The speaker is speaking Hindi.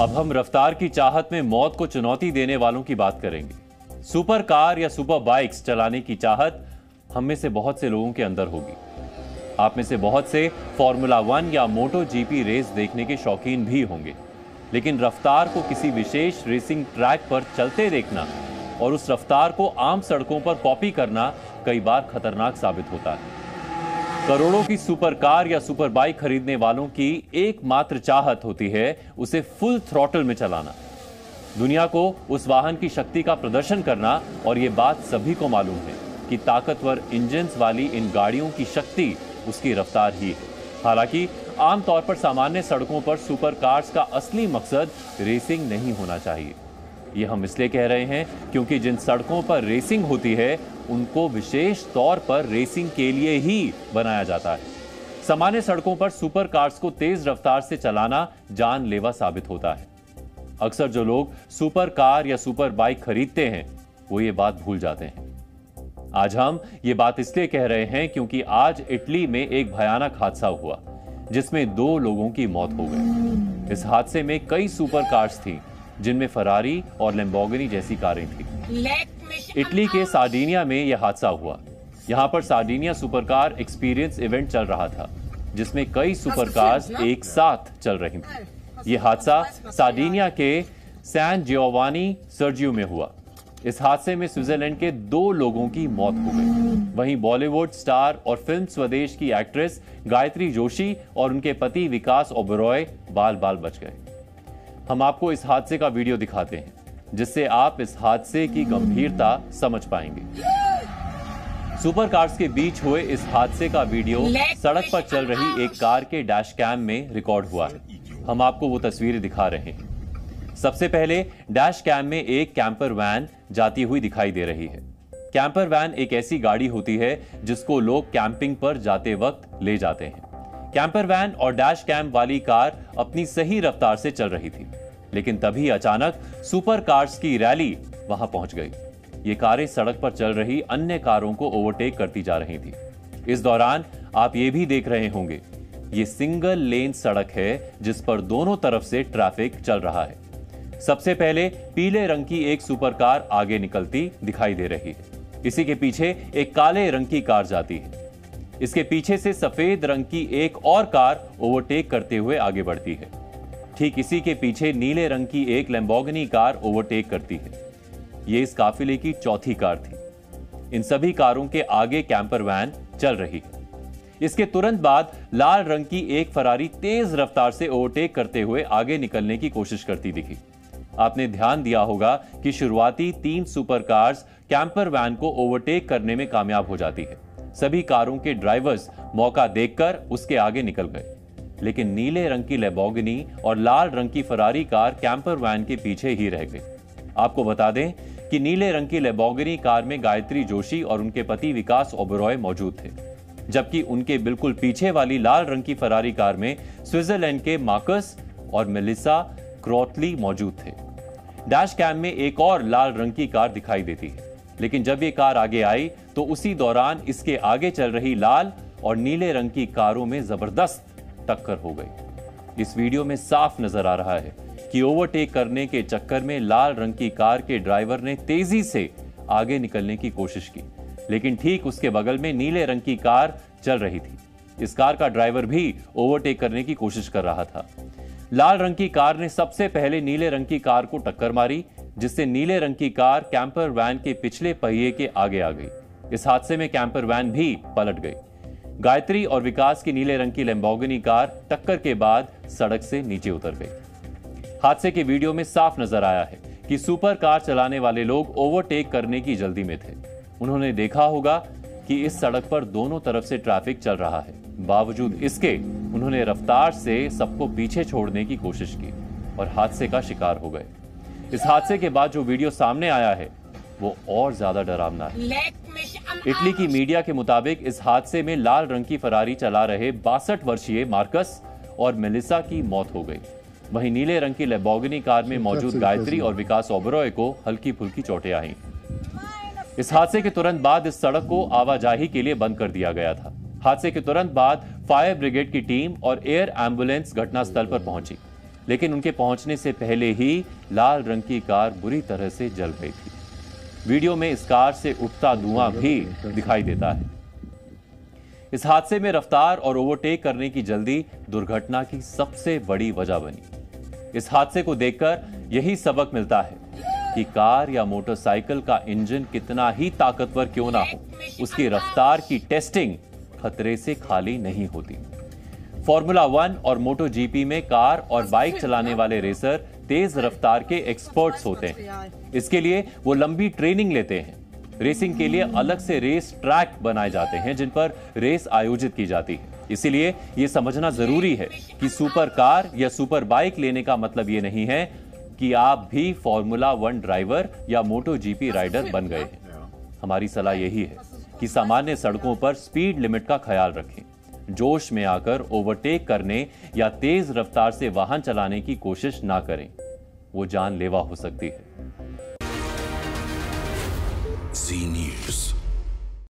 अब हम रफ्तार की चाहत में मौत को चुनौती देने वालों की बात करेंगे। सुपर कार या सुपर बाइक्स चलाने की चाहत हम में से बहुत से लोगों के अंदर होगी। आप में से बहुत से फॉर्मूला वन या मोटो जीपी रेस देखने के शौकीन भी होंगे, लेकिन रफ्तार को किसी विशेष रेसिंग ट्रैक पर चलते देखना और उस रफ्तार को आम सड़कों पर कॉपी करना कई बार खतरनाक साबित होता है। करोड़ों की सुपर कार या सुपर बाइक खरीदने वालों की एकमात्र चाहत होती है उसे फुल थ्रॉटल में चलाना, दुनिया को उस वाहन की शक्ति का प्रदर्शन करना। और ये बात सभी को मालूम है कि ताकतवर इंजन्स वाली इन गाड़ियों की शक्ति उसकी रफ्तार ही है। हालांकि आमतौर पर सामान्य सड़कों पर सुपर कार्स का असली मकसद रेसिंग नहीं होना चाहिए। ये हम इसलिए कह रहे हैं क्योंकि जिन सड़कों पर रेसिंग होती है उनको विशेष तौर पर रेसिंग के लिए ही बनाया जाता है। सामान्य सड़कों पर सुपर कार्स को तेज रफ्तार से चलाना जानलेवा साबित होता है। अक्सर जो लोग सुपर कार या सुपर बाइक खरीदते हैं वो ये बात भूल जाते हैं। आज हम ये बात इसलिए कह रहे हैं क्योंकि आज इटली में एक भयानक हादसा हुआ जिसमें 2 लोगों की मौत हो गई। इस हादसे में कई सुपर कार्स थीं जिनमें फरारी और लैम्बोर्गिनी जैसी कारें थीं। इटली के सार्डिनिया में यह हादसा हुआ। यहाँ पर सार्डिनिया सुपरकार एक्सपीरियंस इवेंट चल रहा था जिसमें कई सुपरकार्स एक साथ चल रही थी। यह हादसा सार्डिनिया के सैन जियोवानी सर्जियो में हुआ। इस हादसे में स्विट्जरलैंड के 2 लोगों की मौत हो गई। वहीं बॉलीवुड स्टार और फिल्म स्वदेश की एक्ट्रेस गायत्री जोशी और उनके पति विकास ओबेरॉय बाल बाल बच गए। हम आपको इस हादसे का वीडियो दिखाते हैं जिससे आप इस हादसे की गंभीरता समझ पाएंगे। सुपर कार्स के बीच हुए इस हादसे का वीडियो सड़क पर चल रही एक कार के डैश कैम में रिकॉर्ड हुआ है। हम आपको वो तस्वीरें दिखा रहे हैं। सबसे पहले डैश कैम में एक कैंपर वैन जाती हुई दिखाई दे रही है। कैंपर वैन एक ऐसी गाड़ी होती है जिसको लोग कैंपिंग पर जाते वक्त ले जाते हैं। कैंपर वैन और डैश कैम वाली कार अपनी सही रफ्तार से चल रही थी, लेकिन तभी अचानक सुपर कार्स की रैली वहां पहुंच गई। ये कारें सड़क पर चल रही अन्य कारों को ओवरटेक करती जा रही थी। इस दौरान आप ये भी देख रहे होंगे, ये सिंगल लेन सड़क है जिस पर दोनों तरफ से ट्रैफिक चल रहा है। सबसे पहले पीले रंग की एक सुपर कार आगे निकलती दिखाई दे रही है। इसी के पीछे एक काले रंग की कार जाती है। इसके पीछे से सफेद रंग की एक और कार ओवरटेक करते हुए आगे बढ़ती है। ठीक इसी के पीछे नीले रंग की एक लैम्बोर्गिनी कार ओवरटेक करती है। ये इस काफिले की 4थी कार थी। इन सभी कारों के आगे कैंपर वैन चल रही है। इसके तुरंत बाद लाल रंग की एक फरारी तेज रफ्तार से ओवरटेक करते हुए आगे निकलने की कोशिश करती दिखी। आपने ध्यान दिया होगा कि शुरुआती 3 सुपर कार्स कैंपर वैन को ओवरटेक करने में कामयाब हो जाती है। सभी कारों के ड्राइवर्स मौका देखकर उसके आगे निकल गए, लेकिन नीले रंग की लैम्बोर्गिनी और लाल रंग की फरारी कार कैंपर वैन के पीछे ही रह गई। आपको बता दें कि नीले रंग की लैम्बोर्गिनी कार में गायत्री जोशी और उनके पति विकास ओबेरॉय मौजूद थे, जबकि उनके बिल्कुल पीछे वाली लाल रंग की फरारी कार में स्विट्जरलैंड के मार्कस और मेलिसा क्रॉटली मौजूद थे। डैश कैम में एक और लाल रंग की कार दिखाई देती है, लेकिन जब ये कार आगे आई तो उसी दौरान इसके आगे चल रही लाल और नीले रंग की कारों में जबरदस्त टक्कर हो गई। इस वीडियो में साफ नजर आ रहा है कि ओवरटेक करने के चक्कर में लाल रंग की कार के ड्राइवर ने तेजी से आगे निकलने की कोशिश की, लेकिन ठीक उसके बगल में नीले रंग की कार चल रही थी। इस कार का ड्राइवर भी ओवरटेक करने की कोशिश कर रहा था। लाल रंग की कार ने सबसे पहले नीले रंग की कार को टक्कर मारी, जिससे नीले रंग की कार कैंपर वैन के पिछले पहिए के आगे आ गई। इस हादसे में कैंपर वैन भी पलट गई। गायत्री और विकास की नीले रंग की लैम्बोर्गिनी कार टक्कर के बाद सड़क से नीचे उतर गई। हादसे के वीडियो में साफ नजर आया है कि सुपर कार चलाने वाले लोग ओवरटेक करने की जल्दी में थे। उन्होंने देखा होगा कि इस सड़क पर दोनों तरफ से ट्रैफिक चल रहा है, बावजूद इसके उन्होंने रफ्तार से सबको पीछे छोड़ने की कोशिश की और हादसे का शिकार हो गए। इस हादसे के बाद जो वीडियो सामने आया है वो और ज्यादा डरावना है। इटली की मीडिया के मुताबिक इस हादसे में लाल रंग की फरारी चला रहे 62 वर्षीय मार्कस और मेलिसा की मौत हो गई। वहीं नीले रंग की लैम्बोर्गिनी कार में मौजूद गायत्री और विकास ओबेरॉय को हल्की फुल्की चोटें आईं। इस हादसे के तुरंत बाद इस सड़क को आवाजाही के लिए बंद कर दिया गया था। हादसे के तुरंत बाद फायर ब्रिगेड की टीम और एयर एम्बुलेंस घटनास्थल पर पहुंची। लेकिन उनके पहुंचने से पहले ही लाल रंग की कार बुरी तरह से जल गई थी। वीडियो में इस कार से उठता धुआं भी दिखाई देता है। इस हादसे में रफ्तार और ओवरटेक करने की जल्दी दुर्घटना की सबसे बड़ी वजह बनी। इस हादसे को देखकर यही सबक मिलता है कि कार या मोटरसाइकिल का इंजन कितना ही ताकतवर क्यों ना हो, उसकी रफ्तार की टेस्टिंग खतरे से खाली नहीं होती। फॉर्मूला वन और मोटो जीपी में कार और बाइक चलाने वाले रेसर तेज रफ्तार के एक्सपर्ट्स होते हैं। इसके लिए वो लंबी ट्रेनिंग लेते हैं। रेसिंग के लिए अलग से रेस ट्रैक बनाए जाते हैं जिन पर रेस आयोजित की जाती है। इसीलिए ये समझना जरूरी है कि सुपर कार या सुपर बाइक लेने का मतलब ये नहीं है कि आप भी फॉर्मूला वन ड्राइवर या मोटो जीपी राइडर बन गए हैं। हमारी सलाह यही है कि सामान्य सड़कों पर स्पीड लिमिट का ख्याल रखें। जोश में आकर ओवरटेक करने या तेज रफ्तार से वाहन चलाने की कोशिश ना करें, वो जानलेवा हो सकती है। Zee News।